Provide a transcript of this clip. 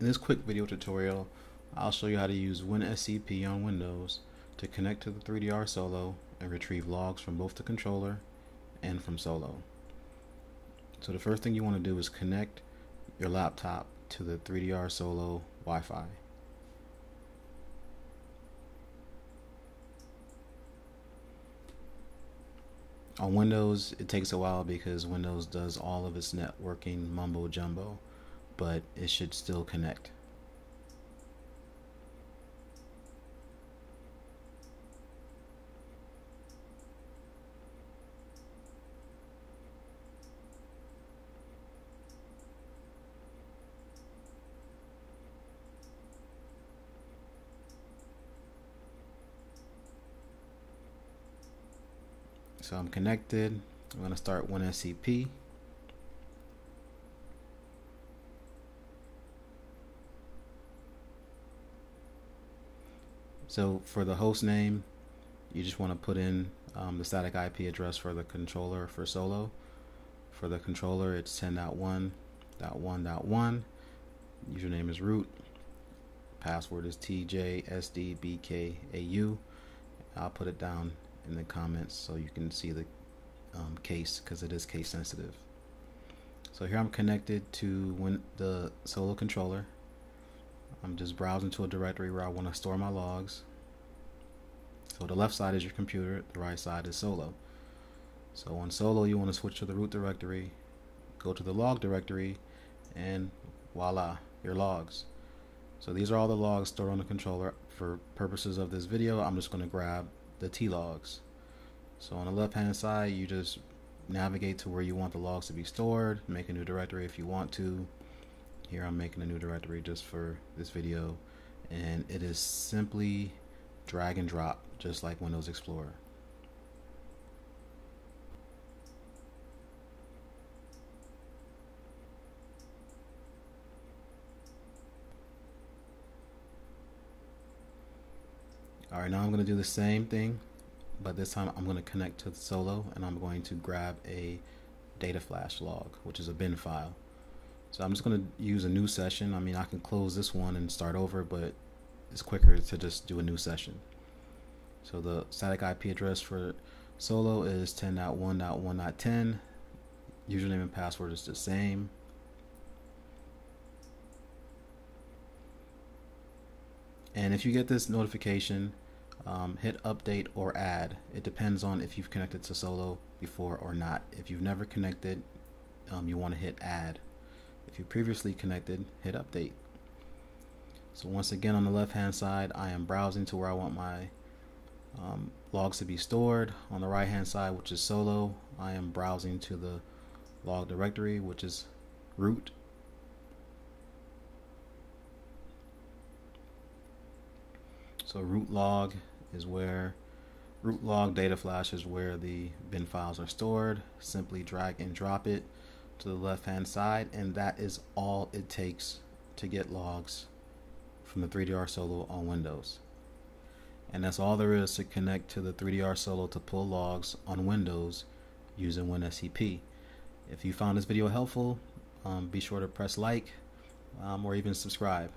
In this quick video tutorial, I'll show you how to use WinSCP on Windows to connect to the 3DR Solo and retrieve logs from both the controller and from Solo. So the first thing you want to do is connect your laptop to the 3DR Solo Wi-Fi. On Windows, it takes a while because Windows does all of its networking mumbo jumbo, but it should still connect. So I'm connected. I'm going to start WinSCP. So for the host name, you just want to put in the static IP address for the controller for Solo. For the controller, it's 10.1.1.1. Username is root. Password is tjsdbkau. I'll put it down in the comments so you can see the case, because it is case sensitive. So here I'm connected to the Solo controller. I'm just browsing to a directory where I want to store my logs. So the left side is your computer, the right side is Solo. So on Solo, you want to switch to the root directory, go to the log directory, and voila, your logs. So these are all the logs stored on the controller. For purposes of this video, I'm just going to grab the t-logs. So on the left hand side, you just navigate to where you want the logs to be stored, make a new directory if you want to. Here I'm making a new directory just for this video, and it is simply drag and drop, just like Windows Explorer. Alright, now I'm going to do the same thing, but this time I'm going to connect to the Solo, and I'm going to grab a data flash log, which is a bin file. So I'm just going to use a new session. I mean, I can close this one and start over, but it's quicker to just do a new session. So the static IP address for Solo is 10.1.1.10. Username and password is the same. And if you get this notification, hit update or add. It depends on if you've connected to Solo before or not. If you've never connected, you want to hit add. If you previously connected, hit update. So once again, on the left hand side, I am browsing to where I want my logs to be stored. On the right hand side, which is Solo, I am browsing to the log directory, which is root. So root log data flash is where the bin files are stored. Simply drag and drop it to the left hand side, and that is all it takes to get logs from the 3DR Solo on Windows. And that's all there is to connect to the 3DR Solo to pull logs on Windows using WinSCP. If you found this video helpful, be sure to press like or even subscribe.